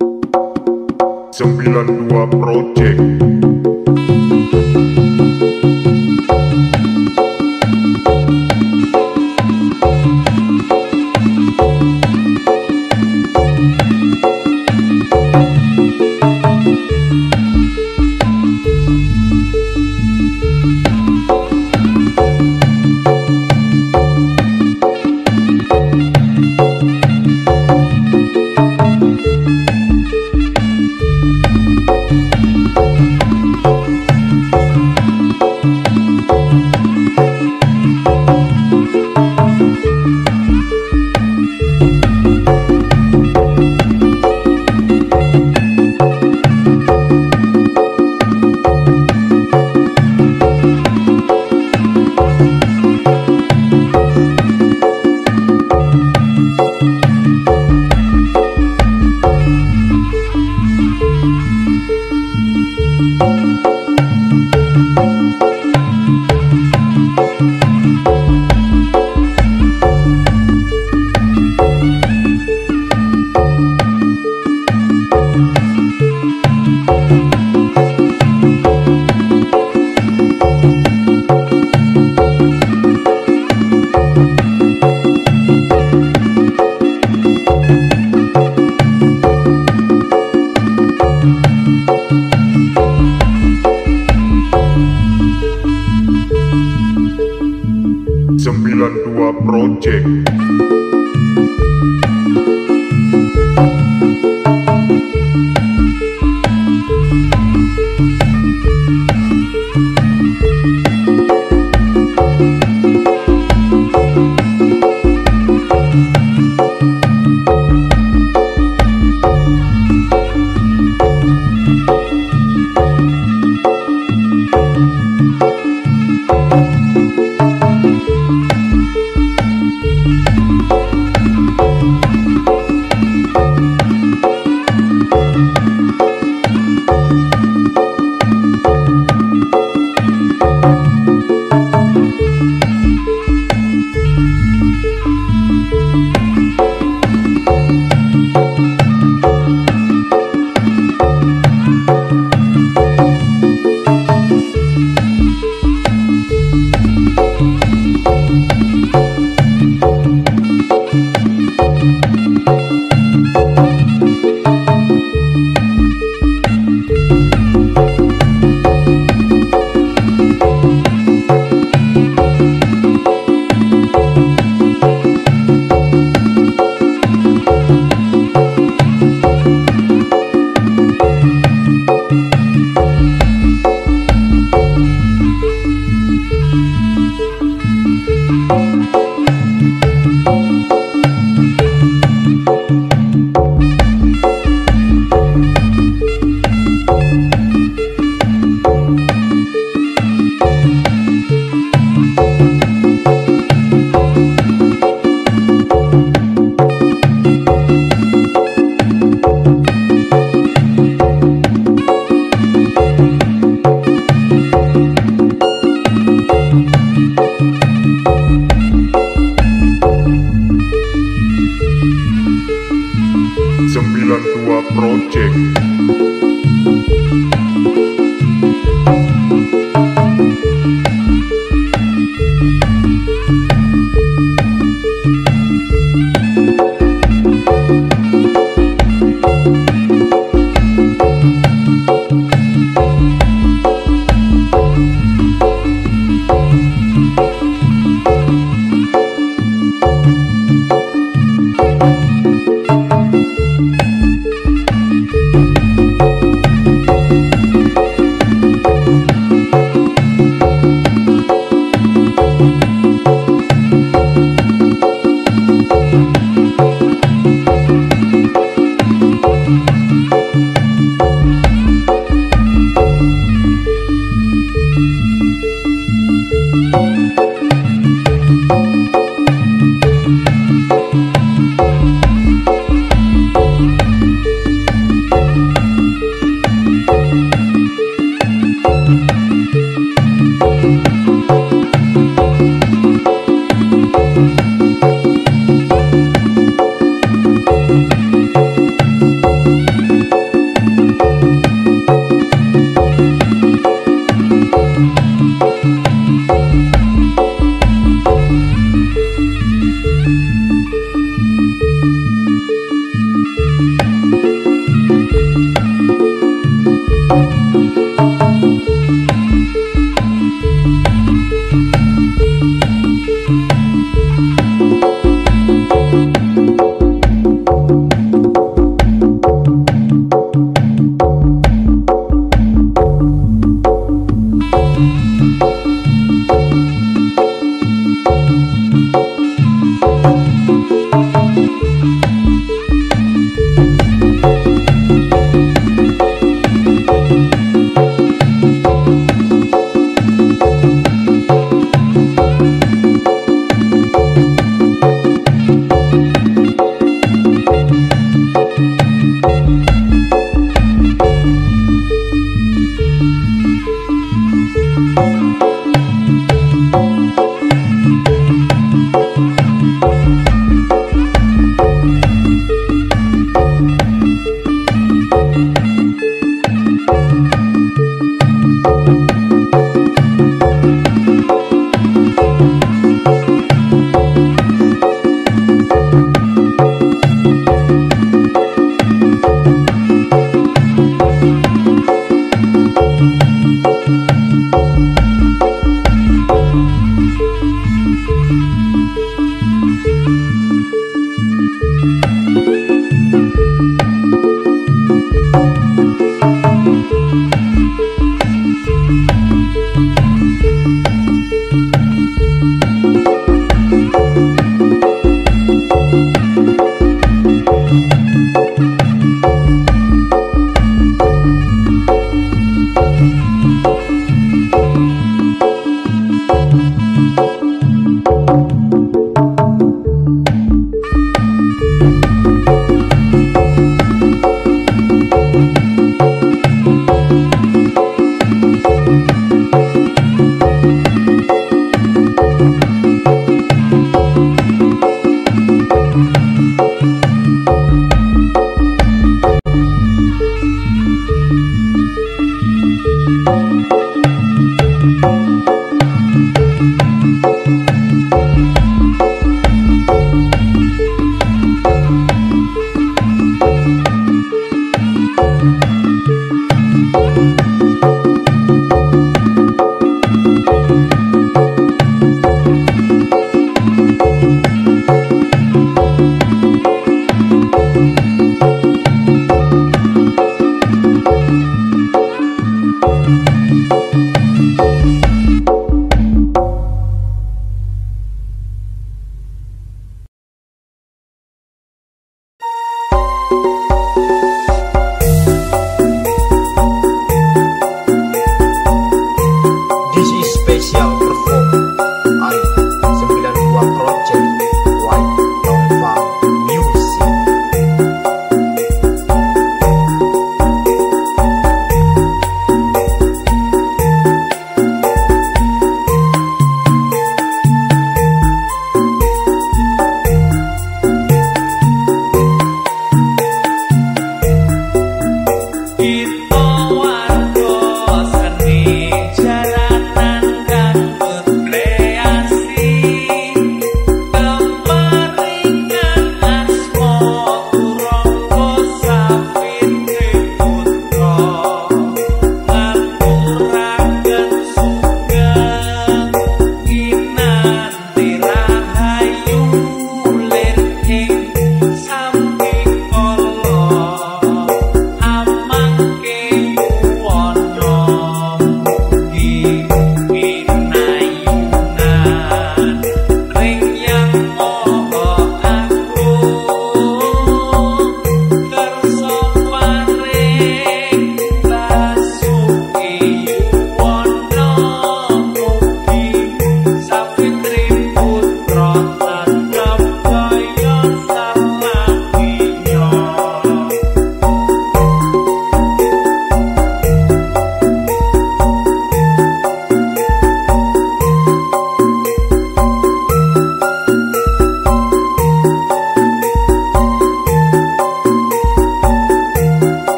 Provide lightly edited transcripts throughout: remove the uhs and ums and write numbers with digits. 92 Project. Project. Project.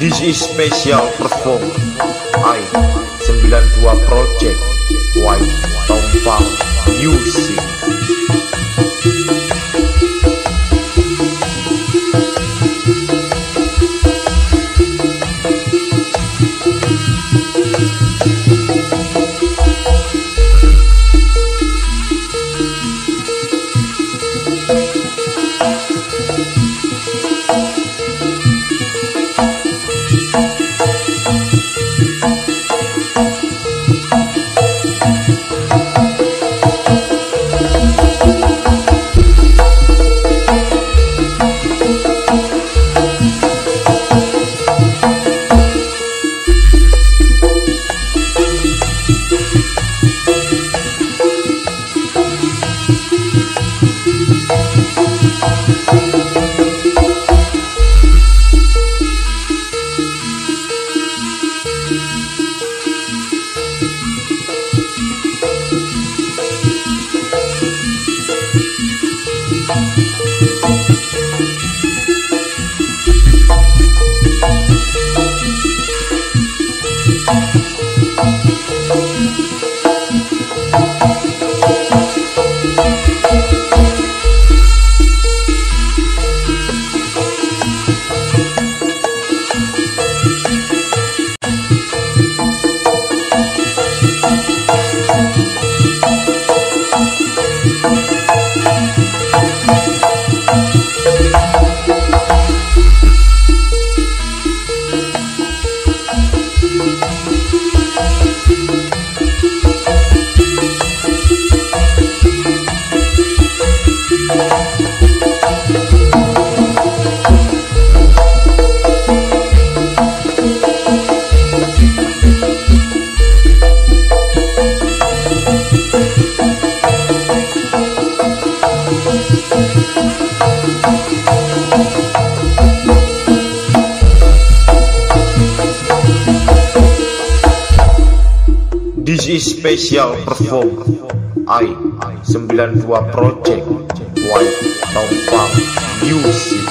This is special perform I 92 Project White Tompa Music. is special perform I 92 Project White Tompak Music.